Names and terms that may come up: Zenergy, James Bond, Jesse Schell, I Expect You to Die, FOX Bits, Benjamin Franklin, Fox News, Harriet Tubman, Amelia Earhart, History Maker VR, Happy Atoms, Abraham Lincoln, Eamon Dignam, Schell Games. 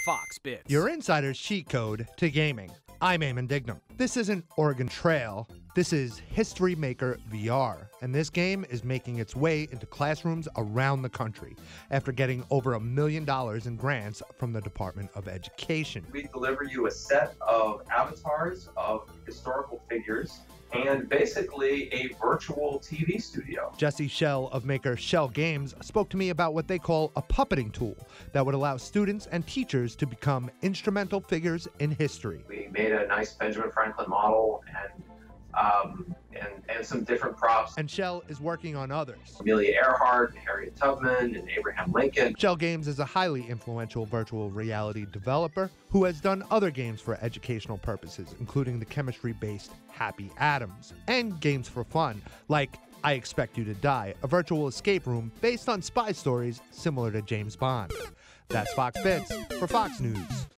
Fox Bits. Your insider's cheat code to gaming. I'm Eamon Dignam. This isn't Oregon Trail. This is History Maker VR, and this game is making its way into classrooms around the country after getting over $1 million in grants from the Department of Education. We deliver you a set of avatars of historical figures and basically a virtual TV studio. Jesse Schell of maker Schell Games spoke to me about what they call a puppeting tool that would allow students and teachers to become instrumental figures in history. We made a nice Benjamin Franklin model and some different props. And Schell is working on others. Amelia Earhart, Harriet Tubman, and Abraham Lincoln. Schell Games is a highly influential virtual reality developer who has done other games for educational purposes, including the chemistry-based Happy Atoms, and games for fun, like I Expect You to Die, a virtual escape room based on spy stories similar to James Bond. That's Fox Bits for Fox News.